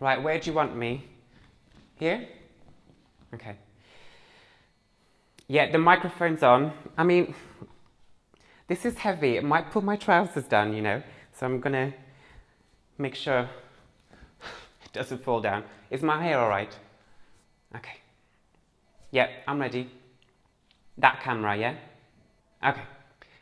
Right, where do you want me? Here? Okay. Yeah, the microphone's on. I mean, this is heavy. It might pull my trousers down, you know. So I'm gonna make sure it doesn't fall down. Is my hair all right? Okay. Yep, I'm ready. That camera, yeah? Okay.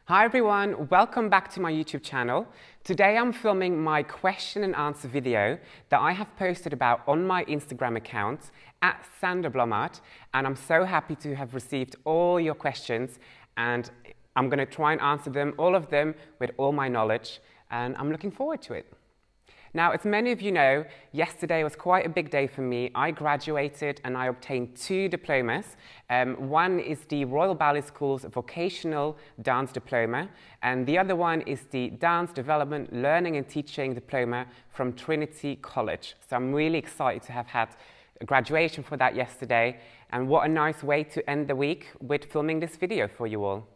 Hi everyone, welcome back to my YouTube channel. Today I'm filming my question and answer video that I have posted about on my Instagram account at Sander Blommaert, and I'm so happy to have received all your questions, and I'm going to try and answer them, all of them, with all my knowledge, and I'm looking forward to it. Now, as many of you know, yesterday was quite a big day for me. I graduated and I obtained 2 diplomas. One is the Royal Ballet School's Vocational Dance Diploma, and the other one is the Dance Development, Learning and Teaching Diploma from Trinity College. So I'm really excited to have had a graduation for that yesterday, and what a nice way to end the week with filming this video for you all.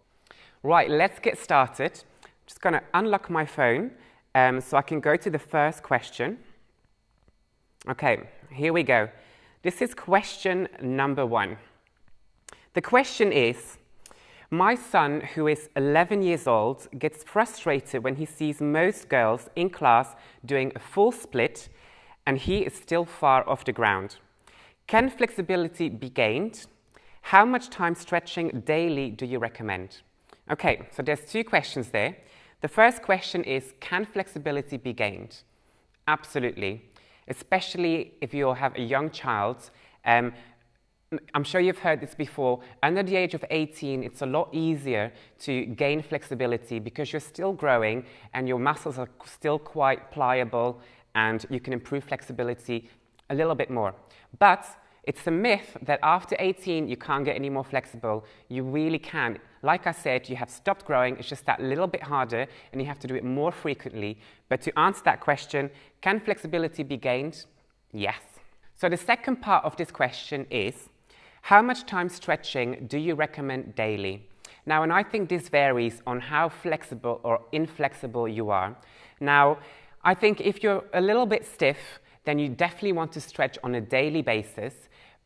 Right, let's get started. I'm just going to unlock my phone. So I can go to the first question. Okay, here we go. This is question number 1. The question is, my son, who is 11 years old, gets frustrated when he sees most girls in class doing a full split and he is still far off the ground. Can flexibility be gained? How much time stretching daily do you recommend? Okay, so there's 2 questions there. The first question is, can flexibility be gained? Absolutely, especially if you have a young child. I'm sure you've heard this before. Under the age of 18, it's a lot easier to gain flexibility because you're still growing and your muscles are still quite pliable and you can improve flexibility a little bit more. But it's a myth that after 18 you can't get any more flexible. You really can. Like I said, you have stopped growing, it's just that little bit harder and you have to do it more frequently. But to answer that question, can flexibility be gained? Yes. So the second part of this question is, how much time stretching do you recommend daily? Now, and I think this varies on how flexible or inflexible you are. Now, I think if you're a little bit stiff, then you definitely want to stretch on a daily basis.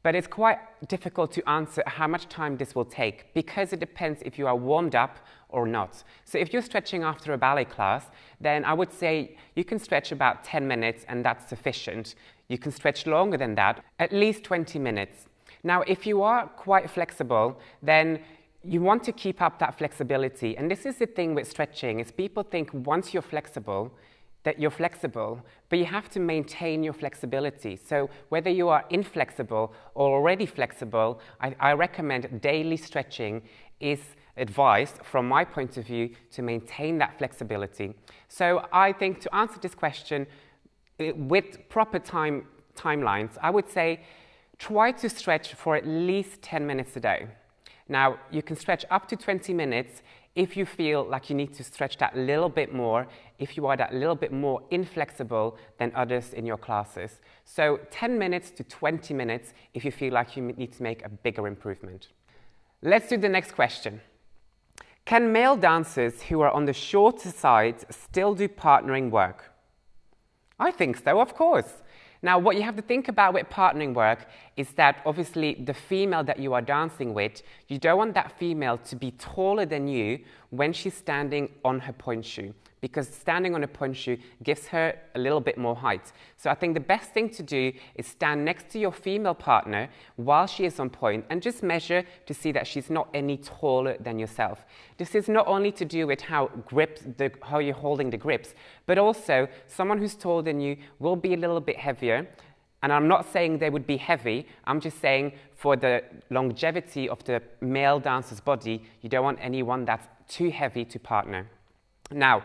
But it's quite difficult to answer how much time this will take because it depends if you are warmed up or not. So if you're stretching after a ballet class, then I would say you can stretch about 10 minutes and that's sufficient. You can stretch longer than that, at least 20 minutes. Now, if you are quite flexible, then you want to keep up that flexibility. And this is the thing with stretching, is people think once you're flexible, that you're flexible, but you have to maintain your flexibility. So whether you are inflexible or already flexible, I recommend daily stretching is advised from my point of view to maintain that flexibility. So I think to answer this question with proper timelines, I would say try to stretch for at least 10 minutes a day. Now, you can stretch up to 20 minutes if you feel like you need to stretch that little bit more, if you are that little bit more inflexible than others in your classes. So 10 minutes to 20 minutes if you feel like you need to make a bigger improvement. Let's do the next question. Can male dancers who are on the shorter side still do partnering work? I think so, of course. Now, what you have to think about with partnering work is that obviously the female that you are dancing with, you don't want that female to be taller than you when she's standing on her point shoe, because standing on a point shoe gives her a little bit more height. So I think the best thing to do is stand next to your female partner while she is on point and just measure to see that she's not any taller than yourself. This is not only to do with how you're holding the grips, but also someone who's taller than you will be a little bit heavier. And I'm not saying they would be heavy, I'm just saying for the longevity of the male dancer's body, you don't want anyone that's too heavy to partner. Now,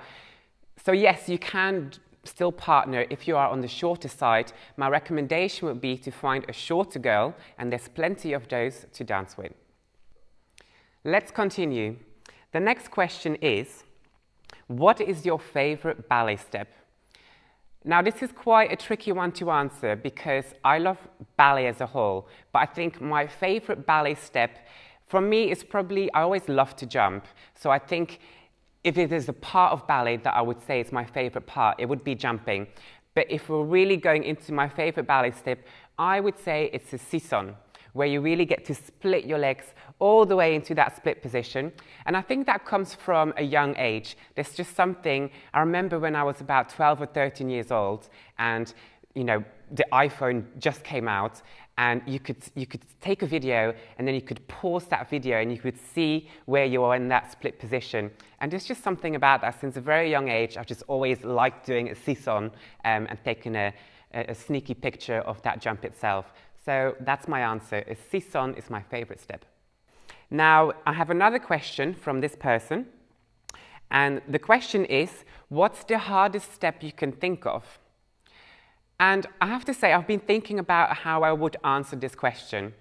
so yes, you can still partner if you are on the shorter side. My recommendation would be to find a shorter girl, and there's plenty of those to dance with. Let's continue. The next question is, what is your favorite ballet step? Now, this is quite a tricky one to answer because I love ballet as a whole, but I think my favorite ballet step for me is probably, I always love to jump. So I think if it is a part of ballet that I would say is my favorite part, it would be jumping. But if we're really going into my favorite ballet step, I would say it's a sisson, where you really get to split your legs all the way into that split position. And I think that comes from a young age. There's just something, I remember when I was about 12 or 13 years old, and you know, the iPhone just came out, and you could take a video, and then you could pause that video, and you could see where you are in that split position. And there's just something about that. Since a very young age, I've just always liked doing a sisson and taking a sneaky picture of that jump itself. So that's my answer. A sisson is my favorite step. Now, I have another question from this person. And the question is, what's the hardest step you can think of? And I have to say, I've been thinking about how I would answer this question.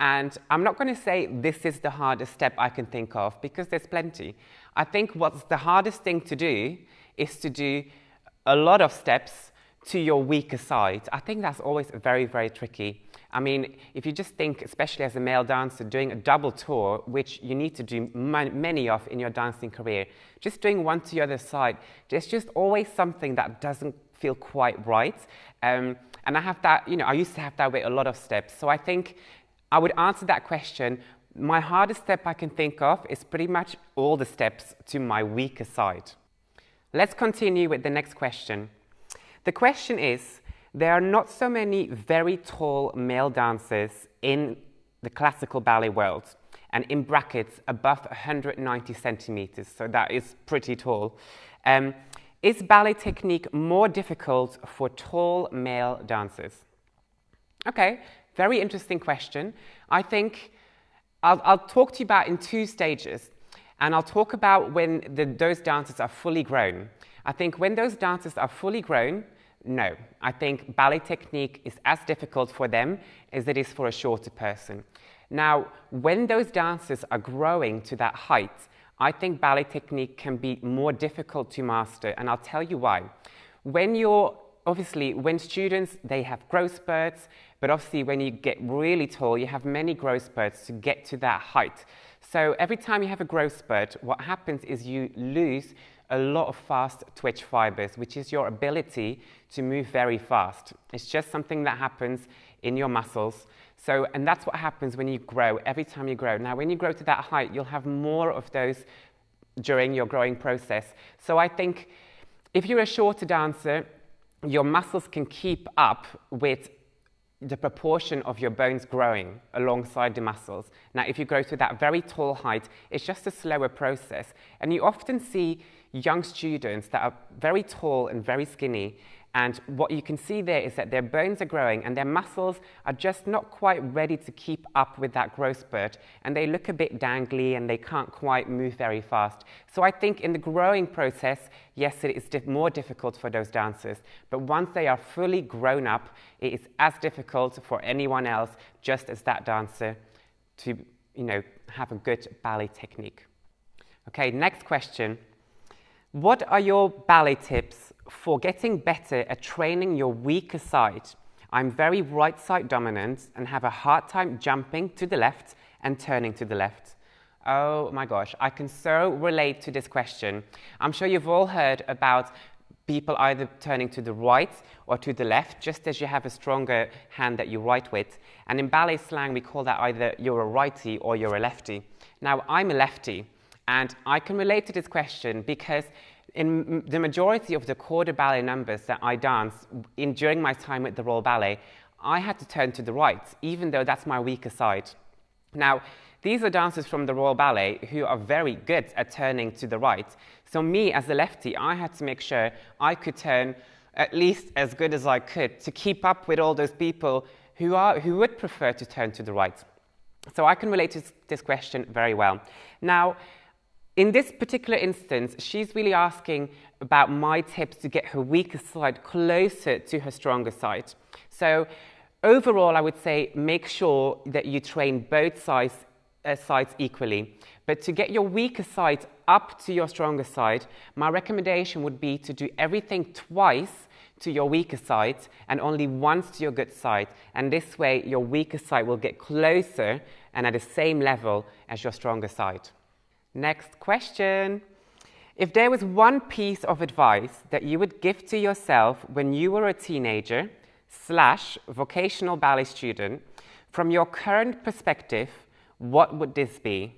And I'm not going to say this is the hardest step I can think of, because there's plenty. I think what's the hardest thing to do is to do a lot of steps to your weaker side. I think that's always very, very tricky. I mean, if you just think, especially as a male dancer, doing a double tour, which you need to do many of in your dancing career, just doing one to the other side, there's just always something that doesn't feel quite right. And I have that, you know, I used to have that with a lot of steps. So I think I would answer that question. My hardest step I can think of is pretty much all the steps to my weaker side. Let's continue with the next question. The question is, there are not so many very tall male dancers in the classical ballet world, and in brackets above 190 centimeters, so that is pretty tall. Is ballet technique more difficult for tall male dancers? Okay, very interesting question. I think I'll talk to you about in two stages, and I'll talk about when those dancers are fully grown. I think when those dancers are fully grown, no, I think ballet technique is as difficult for them as it is for a shorter person. Now, when those dancers are growing to that height, I think ballet technique can be more difficult to master, and I'll tell you why. When you're, obviously, when students, they have growth spurts, but obviously when you get really tall, you have many growth spurts to get to that height. So every time you have a growth spurt, what happens is you lose a lot of fast twitch fibers, which is your ability to move very fast. It's just something that happens in your muscles. So, and that's what happens when you grow, every time you grow. Now, when you grow to that height, you'll have more of those during your growing process. So I think if you're a shorter dancer, your muscles can keep up with the proportion of your bones growing alongside the muscles. Now, if you grow to that very tall height, it's just a slower process. And you often see young students that are very tall and very skinny, and what you can see there is that their bones are growing and their muscles are just not quite ready to keep up with that growth spurt, and they look a bit dangly and they can't quite move very fast. So I think in the growing process, yes, it is more difficult for those dancers, but once they are fully grown up, it is as difficult for anyone else, just as that dancer, to, you know, have a good ballet technique. Okay, next question. What are your ballet tips for getting better at training your weaker side? I'm very right side dominant and have a hard time jumping to the left and turning to the left. Oh my gosh, I can so relate to this question. I'm sure you've all heard about people either turning to the right or to the left, just as you have a stronger hand that you write with. And in ballet slang, we call that either you're a righty or you're a lefty. Now, I'm a lefty, and I can relate to this question because in the majority of the corps de ballet numbers that I danced during my time at the Royal Ballet, I had to turn to the right, even though that's my weaker side. Now, these are dancers from the Royal Ballet who are very good at turning to the right. So me, as a lefty, I had to make sure I could turn at least as good as I could to keep up with all those people who would prefer to turn to the right. So I can relate to this question very well. Now, in this particular instance, she's really asking about my tips to get her weaker side closer to her stronger side. So overall, I would say make sure that you train both sides equally. But to get your weaker side up to your stronger side, my recommendation would be to do everything twice to your weaker side and only once to your good side. And this way, your weaker side will get closer and at the same level as your stronger side. Next question. If there was one piece of advice that you would give to yourself when you were a teenager / vocational ballet student, from your current perspective, what would this be?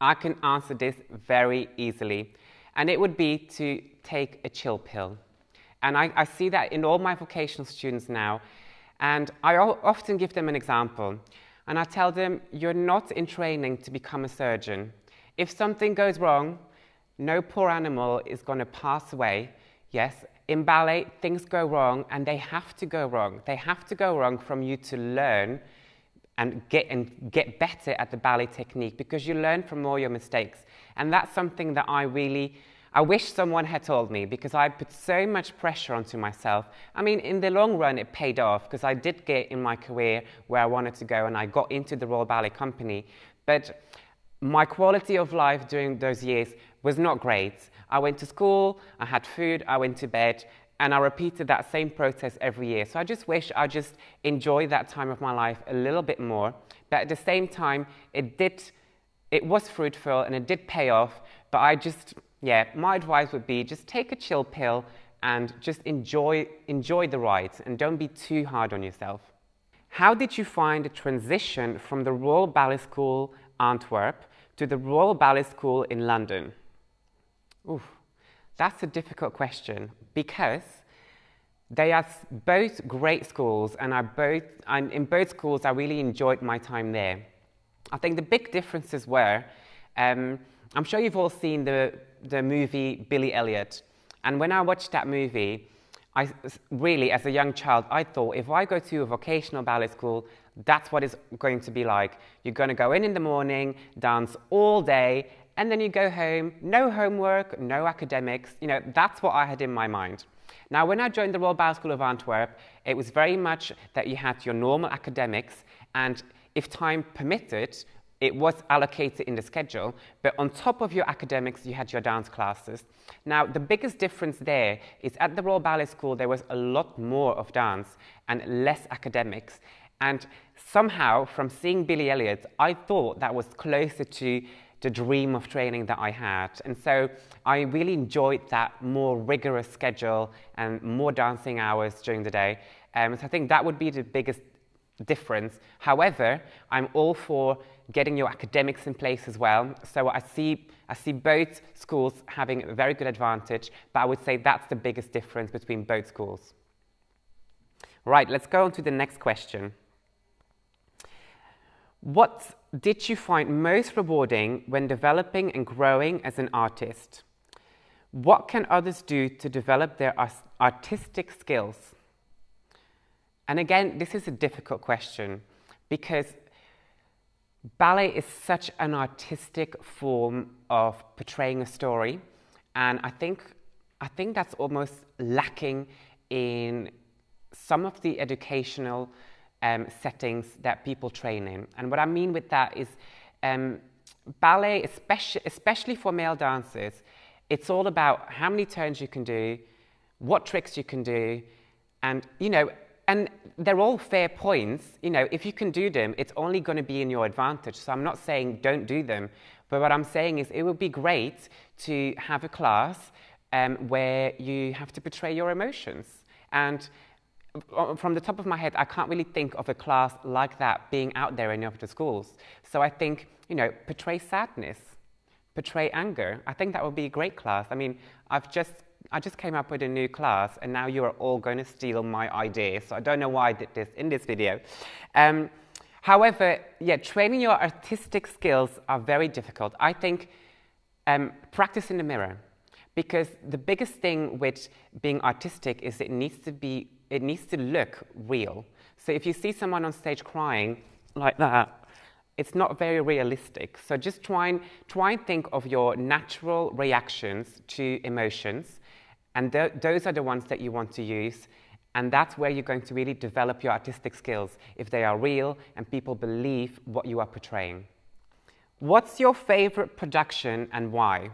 I can answer this very easily, and it would be to take a chill pill. And I see that in all my vocational students now, and I often give them an example, and I tell them, you're not in training to become a surgeon. If something goes wrong, no poor animal is going to pass away. Yes, in ballet, things go wrong, and they have to go wrong. They have to go wrong from you to learn and get better at the ballet technique, because you learn from all your mistakes. And that's something that I wish someone had told me, because I put so much pressure onto myself. I mean, in the long run, it paid off, because I did get in my career where I wanted to go, and I got into the Royal Ballet Company. But my quality of life during those years was not great. I went to school, I had food, I went to bed, and I repeated that same process every year. So I just wish I just enjoyed that time of my life a little bit more. But at the same time, it was fruitful and it did pay off. But my advice would be just take a chill pill and just enjoy the ride, and don't be too hard on yourself. How did you find the transition from the Royal Ballet School, Antwerp, to the Royal Ballet School in London? Oof, that's a difficult question, because they are both great schools, and in both schools I really enjoyed my time there. I think the big differences were, I'm sure you've all seen the movie Billy Elliot, and when I watched that movie, I really, as a young child, I thought, if I go to a vocational ballet school, that's what it's going to be like. You're going to go in the morning, dance all day, and then you go home, no homework, no academics. You know, that's what I had in my mind. Now, when I joined the Royal Ballet School of Antwerp, it was very much that you had your normal academics, and if time permitted, it was allocated in the schedule, but on top of your academics, you had your dance classes. Now, the biggest difference there is at the Royal Ballet School, there was a lot more of dance and less academics. And somehow, from seeing Billy Elliot, I thought that was closer to the dream of training that I had. And so I really enjoyed that more rigorous schedule and more dancing hours during the day. So I think that would be the biggest difference. However, I'm all for getting your academics in place as well. So I see both schools having a very good advantage, but I would say that's the biggest difference between both schools. Right, let's go on to the next question. What did you find most rewarding when developing and growing as an artist? What can others do to develop their artistic skills? And again, this is a difficult question, because ballet is such an artistic form of portraying a story, and I think that's almost lacking in some of the educational settings that people train in. And what I mean with that is ballet, especially for male dancers, it's all about how many turns you can do, what tricks you can do, and they're all fair points. You know, if you can do them, it's only going to be in your advantage. So I'm not saying don't do them, but what I'm saying is it would be great to have a class where you have to portray your emotions. And from the top of my head, I can't really think of a class like that being out there in any of the schools. So I think, you know, portray sadness, portray anger. I think that would be a great class. I mean, I just came up with a new class, and now you are all going to steal my idea. So I don't know why I did this in this video. However, yeah, training your artistic skills are very difficult. I think practice in the mirror, because the biggest thing with being artistic is it needs to look real. So if you see someone on stage crying like that, it's not very realistic. So just try and think of your natural reactions to emotions, and those are the ones that you want to use, and that's where you're going to really develop your artistic skills, if they are real and people believe what you are portraying. What's your favorite production and why?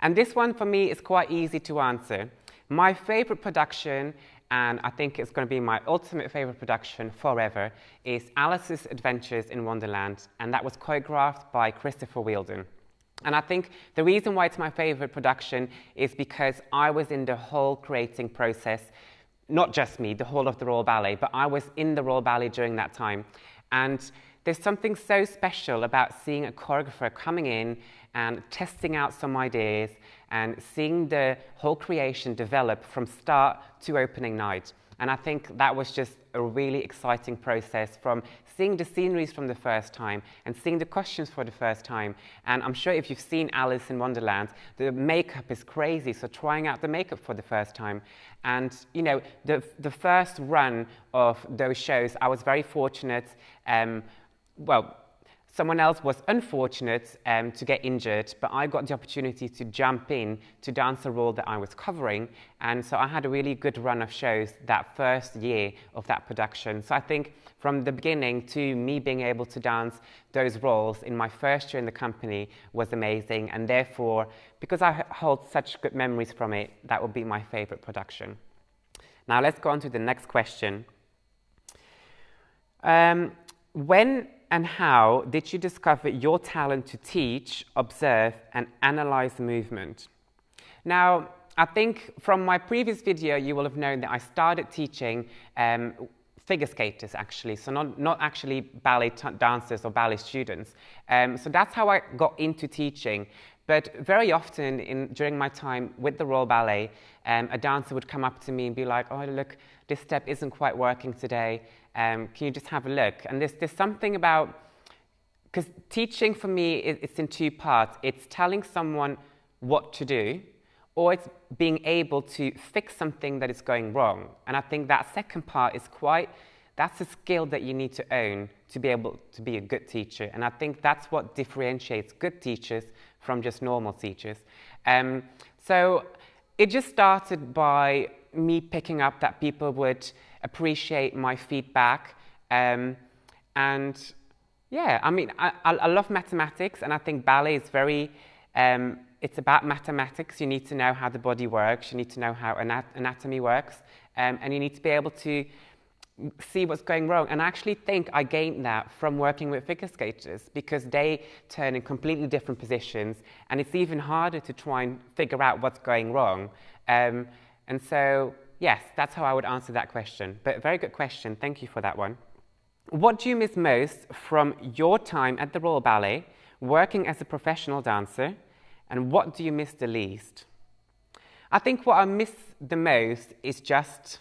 And this one for me is quite easy to answer. My favorite production, and I think it's going to be my ultimate favourite production forever, is Alice's Adventures in Wonderland, and that was choreographed by Christopher Wheeldon. And I think the reason why it's my favorite production is because I was in the whole creating process, not just me, the whole of the Royal Ballet, but I was in the Royal Ballet during that time. And there's something so special about seeing a choreographer coming in and testing out some ideas and seeing the whole creation develop from start to opening night. And I think that was just a really exciting process, from seeing the sceneries from the first time and seeing the costumes for the first time. And I'm sure if you've seen Alice in Wonderland, the makeup is crazy, so trying out the makeup for the first time. And, you know, the first run of those shows, I was very fortunate. Well, someone else was unfortunate to get injured, but I got the opportunity to jump in to dance a role that I was covering. And so I had a really good run of shows that first year of that production. So I think from the beginning to me being able to dance those roles in my first year in the company was amazing. And therefore, because I hold such good memories from it, that would be my favorite production. Now let's go on to the next question. When and how did you discover your talent to teach, observe, and analyze movement? Now, I think from my previous video, you will have known that I started teaching figure skaters, actually, so not actually ballet dancers or ballet students. So that's how I got into teaching. But very often during my time with the Royal Ballet, a dancer would come up to me and be like, oh, look, this step isn't quite working today. Can you just have a look? And there's something about, because teaching for me, it's in two parts. It's telling someone what to do, or it's being able to fix something that is going wrong. And I think that second part is that's a skill that you need to own to be able to be a good teacher. And I think that's what differentiates good teachers from just normal teachers. So it just started by me picking up that people would appreciate my feedback. And yeah, I mean, I love mathematics, and I think ballet is very, it's about mathematics. You need to know how the body works, you need to know how anatomy works, and you need to be able to see what's going wrong. And I actually think I gained that from working with figure skaters, because they turn in completely different positions, and it's even harder to try and figure out what's going wrong. And so, yes, that's how I would answer that question. But a very good question. Thank you for that one. What do you miss most from your time at the Royal Ballet, working as a professional dancer, and what do you miss the least? I think what I miss the most is just,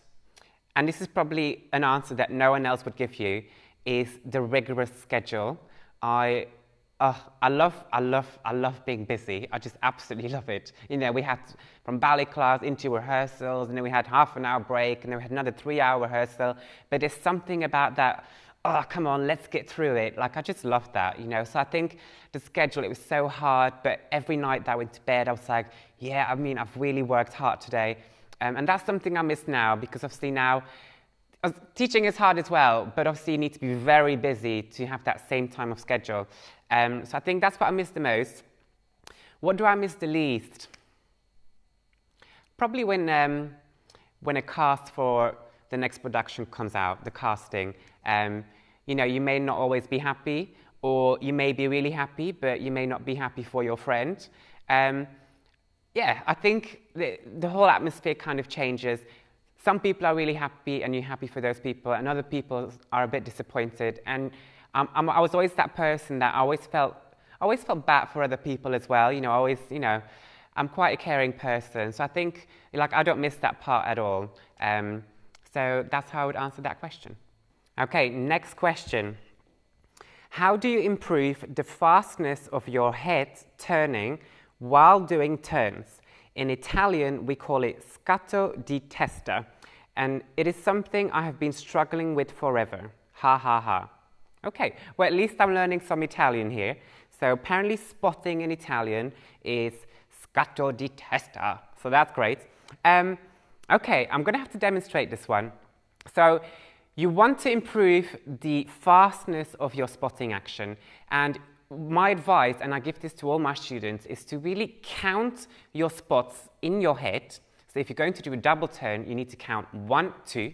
and this is probably an answer that no one else would give you, is the rigorous schedule. I love being busy. I just absolutely love it. You know, we had from ballet class into rehearsals, and then we had half an hour break, and then we had another 3-hour rehearsal. But there's something about that, oh, come on, let's get through it. Like, I just love that, you know. So I think the schedule, it was so hard, but every night that I went to bed, I was like, yeah, I mean, I've really worked hard today. And that's something I miss now, because obviously now, teaching is hard as well, but obviously you need to be very busy to have that same time of schedule. So I think that's what I miss the most. What do I miss the least? Probably when a cast for the next production comes out, the casting. You know, you may not always be happy, or you may be really happy, but you may not be happy for your friend. Yeah, I think the whole atmosphere kind of changes. Some people are really happy, and you're happy for those people, and other people are a bit disappointed. And I was always that person that I always felt bad for other people as well. You know, I'm quite a caring person. So I think, like, I don't miss that part at all. So that's how I would answer that question. Okay, next question. How do you improve the fastness of your head turning while doing turns? In Italian, we call it scatto di testa, and it is something I have been struggling with forever. Ha ha ha. Okay, well, at least I'm learning some Italian here. So apparently spotting in Italian is scatto di testa, so that's great. Okay, I'm going to have to demonstrate this one. So you want to improve the fastness of your spotting action, and my advice, and I give this to all my students, is to really count your spots in your head. So if you're going to do a double turn, you need to count 1, 2.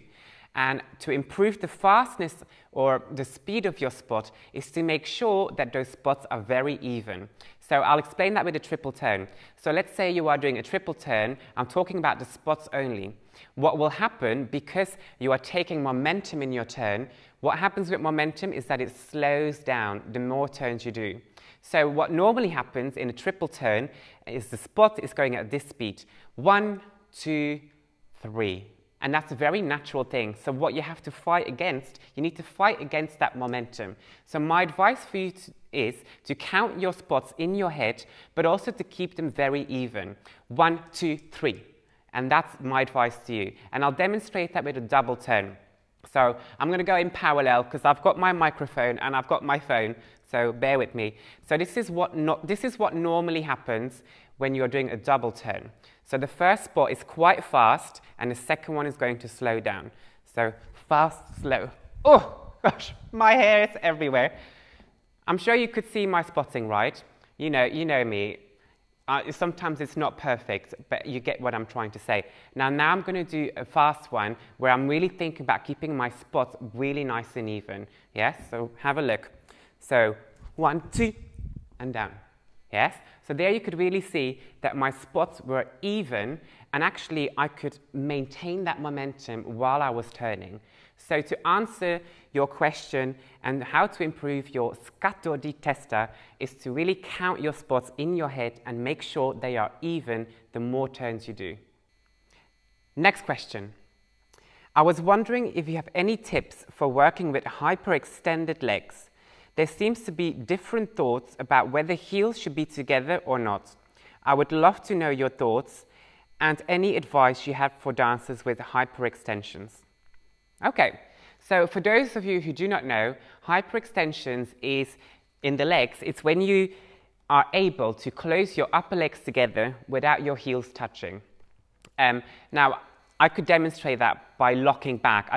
And to improve the fastness or the speed of your spot is to make sure that those spots are very even. So I'll explain that with a triple turn. So let's say you are doing a triple turn. I'm talking about the spots only. What will happen, because you are taking momentum in your turn, what happens with momentum is that it slows down the more turns you do. So what normally happens in a triple turn is the spot is going at this speed. 1, 2, 3. And that's a very natural thing. So what you have to fight against, you need to fight against that momentum. So my advice for you is to count your spots in your head, but also to keep them very even. 1, 2, 3. And that's my advice to you. And I'll demonstrate that with a double turn. So I'm going to go in parallel because I've got my microphone and I've got my phone, so bear with me. So this is what normally happens when you're doing a double turn. So the first spot is quite fast and the second one is going to slow down. So fast, slow. Oh gosh, my hair is everywhere. I'm sure you could see my spotting, right? You know me. Sometimes it's not perfect, but you get what I'm trying to say. Now I'm going to do a fast one where I'm really thinking about keeping my spots really nice and even. Yes? So have a look. So 1, 2, and down. Yes? So there you could really see that my spots were even, and actually I could maintain that momentum while I was turning. So to answer your question and how to improve your scatto di testa is to really count your spots in your head and make sure they are even the more turns you do. Next question. I was wondering if you have any tips for working with hyperextended legs. There seems to be different thoughts about whether heels should be together or not. I would love to know your thoughts and any advice you have for dancers with hyperextensions. Okay, so for those of you who do not know, hyperextensions is in the legs. It's when you are able to close your upper legs together without your heels touching. Now, I could demonstrate that by locking back.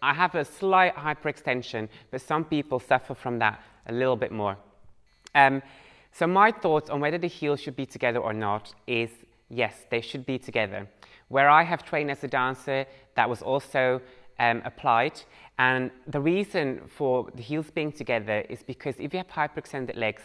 I have a slight hyperextension, but some people suffer from that a little bit more. So my thoughts on whether the heels should be together or not is, yes, they should be together. Where I have trained as a dancer, that was also applied, and the reason for the heels being together is because if you have hyperextended legs,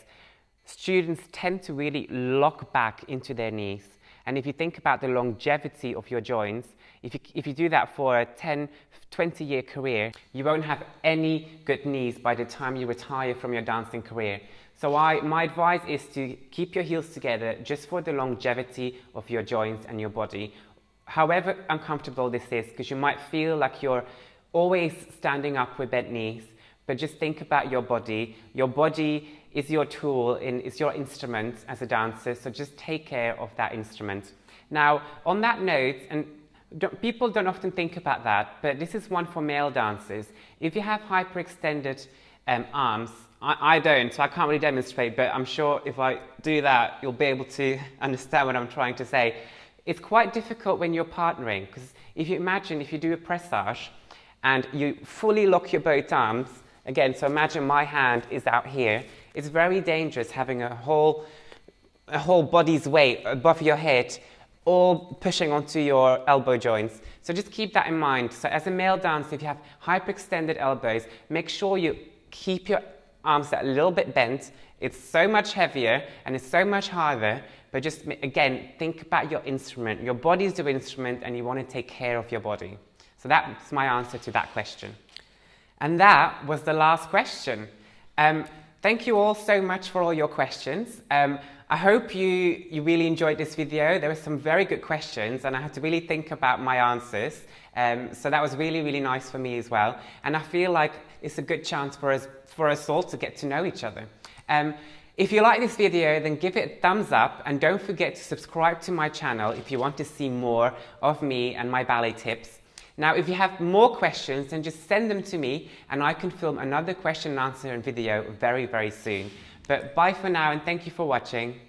students tend to really lock back into their knees. And if you think about the longevity of your joints, if you do that for a 10, 20-year career, you won't have any good knees by the time you retire from your dancing career. So my advice is to keep your heels together just for the longevity of your joints and your body. However uncomfortable this is, because you might feel like you're always standing up with bent knees, but just think about your body. Your body is your tool, it's your instrument as a dancer, so just take care of that instrument. Now, on that note, and people don't often think about that, but this is one for male dancers. If you have hyperextended arms, I don't, so I can't really demonstrate, but I'm sure if I do that, you'll be able to understand what I'm trying to say. It's quite difficult when you're partnering, because if you imagine if you do a pressage and you fully lock your both arms, again, so imagine my hand is out here, it's very dangerous having a whole body's weight above your head, all pushing onto your elbow joints. So just keep that in mind. So as a male dancer, if you have hyperextended elbows, make sure you keep your arms a little bit bent. It's so much heavier and it's so much harder. But just, again, think about your instrument. Your body is your instrument and you want to take care of your body. So that's my answer to that question. And that was the last question. Thank you all so much for all your questions. I hope you really enjoyed this video. There were some very good questions and I had to really think about my answers. So that was really, really nice for me as well. And I feel like it's a good chance for us all to get to know each other. If you like this video, then give it a thumbs up and don't forget to subscribe to my channel if you want to see more of me and my ballet tips. Now, if you have more questions, then just send them to me and I can film another question and answer video very, very soon. But bye for now and thank you for watching.